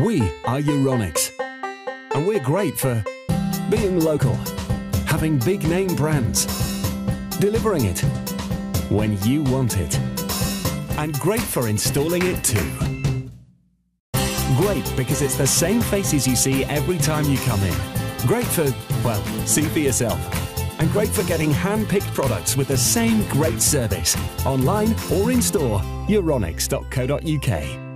We are Euronics, and we're great for being local, having big name brands, delivering it when you want it, and great for installing it too. Great because it's the same faces you see every time you come in. Great for, well, see for yourself. And great for getting hand-picked products with the same great service. Online or in-store, euronics.co.uk.